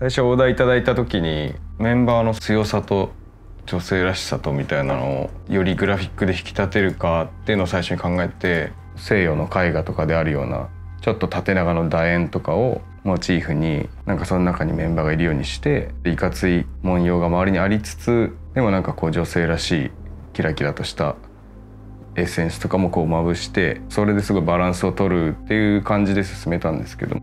最初お題いただいた時にメンバーの強さと女性らしさとみたいなのをよりグラフィックで引き立てるかっていうのを最初に考えて、西洋の絵画とかであるようなちょっと縦長の楕円とかをモチーフになんかその中にメンバーがいるようにして、いかつい文様が周りにありつつ、でもなんかこう女性らしいキラキラとしたエッセンスとかもこうまぶして、それですごいバランスを取るっていう感じで進めたんですけど。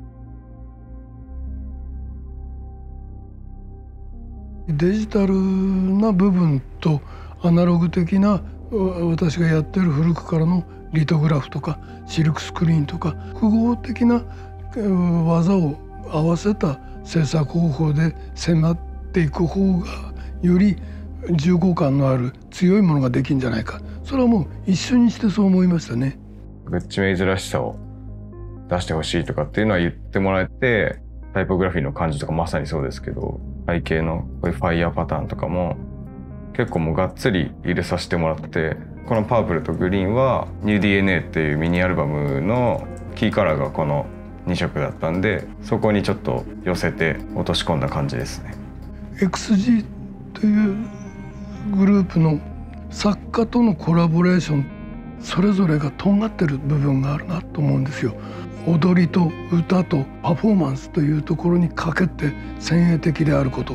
デジタルな部分とアナログ的な私がやってる古くからのリトグラフとかシルクスクリーンとか複合的な技を合わせた制作方法で迫っていく方がより重厚感のある強いものができるんじゃないか、それはもう一瞬にしてそう思いましたね。グッチメイズらしさを出してほしいとかっていうのは言ってもらえて、タイポグラフィーの感じとかまさにそうですけど、背景のこういうファイヤーパターンとかも結構もうがっつり入れさせてもらってて、このパープルとグリーンは「NewDNA」っていうミニアルバムのキーカラーがこの2色だったんで、そこにちょっと寄せて落とし込んだ感じですね。XG というグループの作家とのコラボレーション、それぞれがとんがってる部分があるなと思うんですよ。踊りと歌とパフォーマンスというところにかけて先鋭的であること、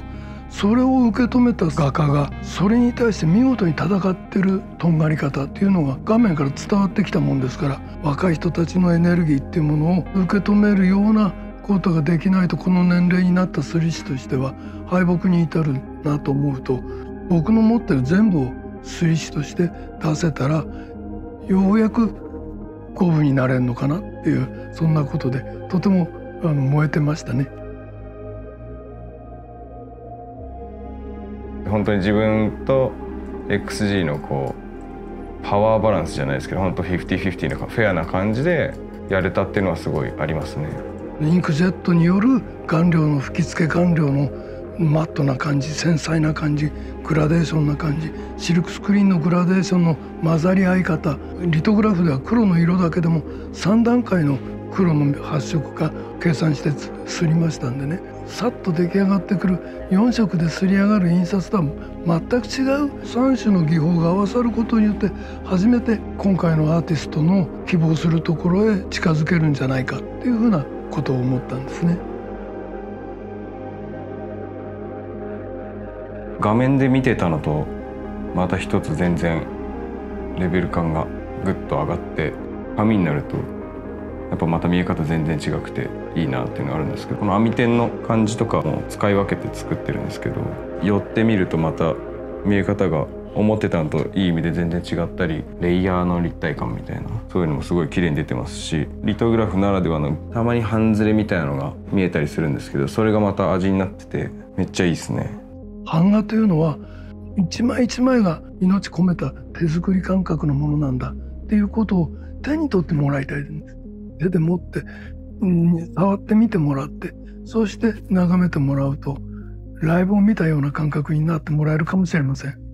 それを受け止めた画家がそれに対して見事に戦ってるとんがり方っていうのが画面から伝わってきたもんですから、若い人たちのエネルギーっていうものを受け止めるようなことができないと、この年齢になった摺師としては敗北に至るなと思うと、僕の持ってる全部を摺師として出せたらようやく五分になれるのかなっていう、そんなことでとても燃えてましたね。本当に自分と XG のこうパワーバランスじゃないですけど、本当 50-50 のフェアな感じでやれたっていうのはすごいありますね。インクジェットによる顔料の吹き付け、顔料のマットな感じ、繊細な感じ、グラデーションな感じ、シルクスクリーンのグラデーションの混ざり合い方、リトグラフでは黒の色だけでも3段階の黒の発色が計算して刷りましたんでね、さっと出来上がってくる4色で刷り上がる印刷とは全く違う3種の技法が合わさることによって、初めて今回のアーティストの希望するところへ近づけるんじゃないかっていうふうなことを思ったんですね。画面で見てたのとまた一つ全然レベル感がぐっと上がって、紙になるとやっぱまた見え方全然違くていいなっていうのがあるんですけど、この網点の感じとかも使い分けて作ってるんですけど、寄ってみるとまた見え方が思ってたのといい意味で全然違ったり、レイヤーの立体感みたいな、そういうのもすごい綺麗に出てますし、リトグラフならではのたまに半ズレみたいなのが見えたりするんですけど、それがまた味になっててめっちゃいいですね。版画というのは一枚一枚が命込めた手作り感覚のものなんだっていうことを手に取ってもらいたいんです。手で持って触ってみてもらって、そして眺めてもらうとライブを見たような感覚になってもらえるかもしれません。